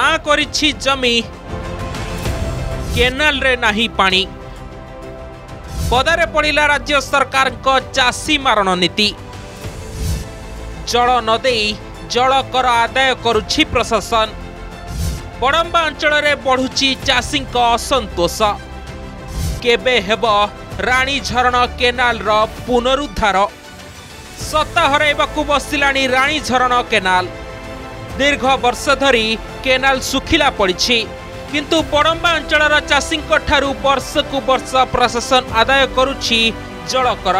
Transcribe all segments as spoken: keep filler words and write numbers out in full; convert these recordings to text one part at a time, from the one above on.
हां करिछि जमी केनाल रे नाही पानी। पदारे पड़िला राज्य सरकार को चासी मारण नीति। जल नदेई जल कर आदाय करुछि प्रशासन। बड़म्बा अंचल रे बढ़ुछि चासी को असंतोष। केबे हेबो रानी झरणा केनाल रो पुनरुद्धार? सत्ता हरैबाकू बसिलाणी रानी झरणा केनाल। दीर्घ वर्ष धरी केनाल सुखिला पड़िछि, किंतु बड़म्बा अंचलर चाषींक ठारू वर्षकु वर्ष प्रशासन आदाय करुछि जलकर।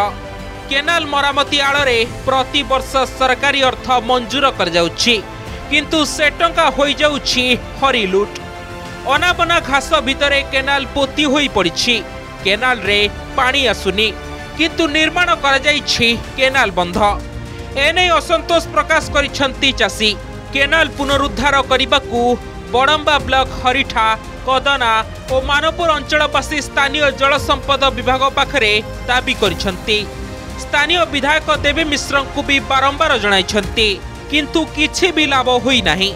केनाल मरामती आड़े प्रति वर्ष सरकारी अर्थ मंजूर कर जाउछि, किंतु से टंका होई जाउछि हरिलुट। अनाबना घास भितरे केनाल पोती होई पड़िछि। केनाल रे पानी आसुनी, किंतु निर्माण करा जाइछि केनाल बंध। एने असंतोष प्रकाश करिछंती चासी। केनाल पुनरुद्धार करिबाकू बड़म्बा ब्लॉक हरिठा कदना और मानपुर अंचलवासी स्थानीय जल संपद विभाग पाखरे दाबी करिछंती। स्थानीय विधायक देवी मिश्रंकु भी बारंबार जणाइछंती, किंतु किछि भी लाभ होई नाही।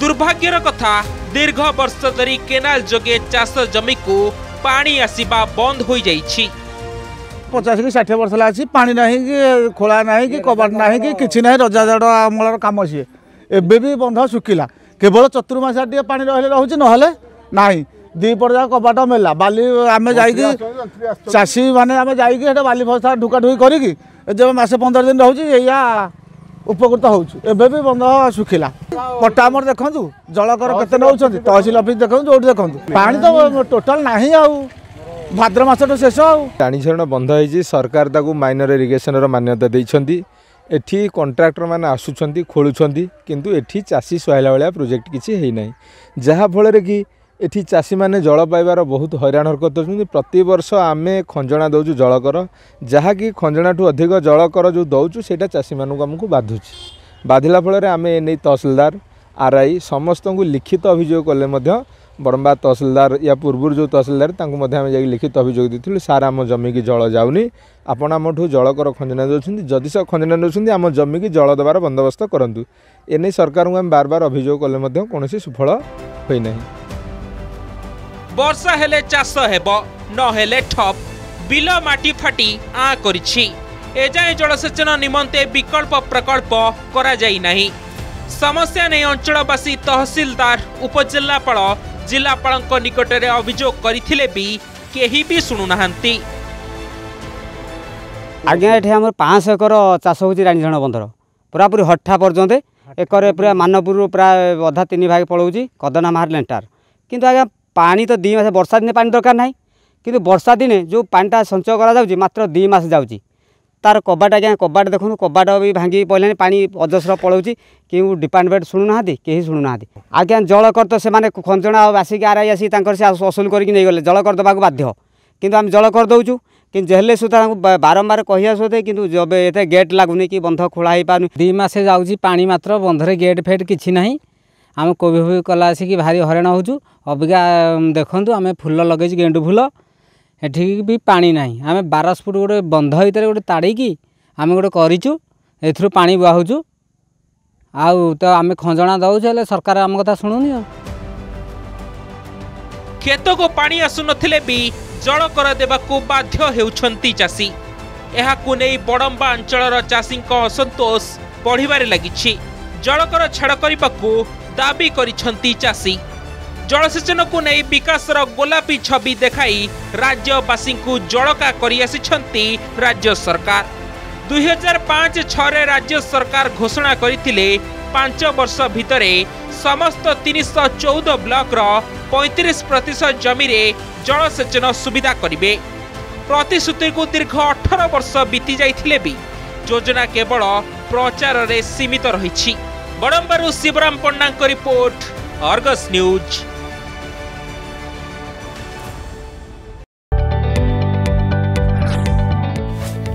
दुर्भाग्यर कथा, दीर्घ वर्ष धरी केनाल जोगे चाष जमी को पानी आसीबा बंद हो जाइछि। पचास कि साठ वर्ष ला अछि पानी नाही कि खोला नाही कि कबाट नाही कि किछि नाही। रजा जड़ अमलर काम अछि एबे भी बंध सुखिला। केवल चतुर्मासा टिए पानी रहले रहउछि, नहले नाही। दी पड़जा कबाट मेला बाली आमे जाई कि चासी माने आमे जाई कि हेटा बाली फसा ढुका ढुई करी कि जे मासे पंद्रह दिन रहउछि एया उपकृत होउछु। एबे भी बंध सुखिला। पट्टा हमर देखंतु जलकर केते नउछंती, तहसील ऑफिस देखंतु, जोड देखंतु। पानी तो टोटल नाही। आ भाद्र मास तो शेष। आ रानी झरणा बंध होइछि। सरकार ताकू माइनर इरिगेशन रो मान्यता दैछंती। एठी कॉन्ट्रैक्टर माने आसुछंती, खोलुछंती, किंतु एठी चासी सहायला वाला प्रोजेक्ट किछि हेइ नाही, जहा फलरे कि एठी चासी माने जल पाइबार बहुत हैरान हरकत होउछंती। प्रति वर्ष आमे खंजणा दउछु जलकर, जहा कि खंजणाठू अधिक जलकर जो दउछु सेटा चासी मानकू हमकू बाधुछि। बाधिला फलरे आमे एनै तहसीलदार आरआई समस्त को लिखित अभियोग कले। बड़म्बा तहसीलदार या पूर्व जो तहसीलदार तांकू जा लिखित अभियोग देथिलु, सार आम जमी की जल जाऊनी, आपण आमठू जलकर खंजना दउछंती। जदि से खंजना दउछंती आम जमी की जल देवार बंदोबस्त करंतु। एनै सरकार को हम बार बार अभियोग कले कौन सुफल होई नाही। वर्षा हेले चाष हेबो, न हेले ठप। बिल माटी फाटी आ करिछि। एजाय जलसेचन निमंते विकल्प प्रकल्प करा जाई नाही। समस्या नहीं अंचलवासी तहसीलदार उपजिलापाल जिलापाल निकटने अभियोग करथिले भी केही भी सुनु नाहंती। आज्ञा एठे हमर पाँच एकर चाष होछि रानी झरणा बंधर, पूरापूरी हट्ठा पर्यंत एकर पूरा मानपुर प्राय अधा तीन भाग पलाउछि कदना मार लेंटार। किंतु आज्ञा पानी तो दि मास, वर्षा दिने पानी दरकार नाही, किंतु वर्षा दिने जो पानीटा संचय करा जाउछि मात्र दि मास जाउछि। तार कबाट आज्ञा कबाट देखो, कबाट भी भांगी पड़े, पानी अजस्र पलाउछि। क्यों डिपार्टमेंट शुणु ना कहीं शुणु ना आज्ञा। जलकर तो से खंजणा आसिक आर आई आसी असूल करगले जलकर देवाक बाध्य, किंतु आम जलकर दौचु कि जेहले सुधा बारंबार कही आसुते, किंतु जब ये गेट लगुनि कि बंध खोला हो पार दी मस जाऊँगी पानी मात्र बंधरे गेट फेट किसी ना। आम कोबी फोबी कला आसिक भारी हरण होचु। अबिका देखूँ आम फुल लगे गेंडु फुल एठी भी पानी नहीं। आम बारश फुट गोटे बंध भितर गोटे ताड़ी आम गोटे करूँ एथुरु पानी बाहुचु। आउ तो आम खंजणा दौले सरकार आम कथा शुणुनी। खेत को पानी आसुन भी जल कर देवाकू बाध्य हेउछंती चासी। एहाकू नेई बड़म्बा अंचलर चाषी असंतोष बढ़िबारे लागिछि। जलकर छाड़ करिबाकू दाबी करिछंती चासी। जलसेचन को नेई विकासर गोलापी छवि देखाई राज्यवासी को जड़का करि आसिछंती राज्य सरकार। दो हज़ार पाँच छह रे राज्य सरकार घोषणा करथिले पांच वर्ष भितरे समस्त तीन सौ चौदह ब्लॉक रो पैंतीस प्रतिशत जमी रे जलसेचन सुविधा करिवे। प्रतिश्रुति को दीर्घ अठारह वर्ष बीती जाइथिले भी योजना केवल प्रचार रे सीमित रहिछि। बड़म्बारु शिवराम पंडा को रिपोर्ट, आर्गस न्यूज।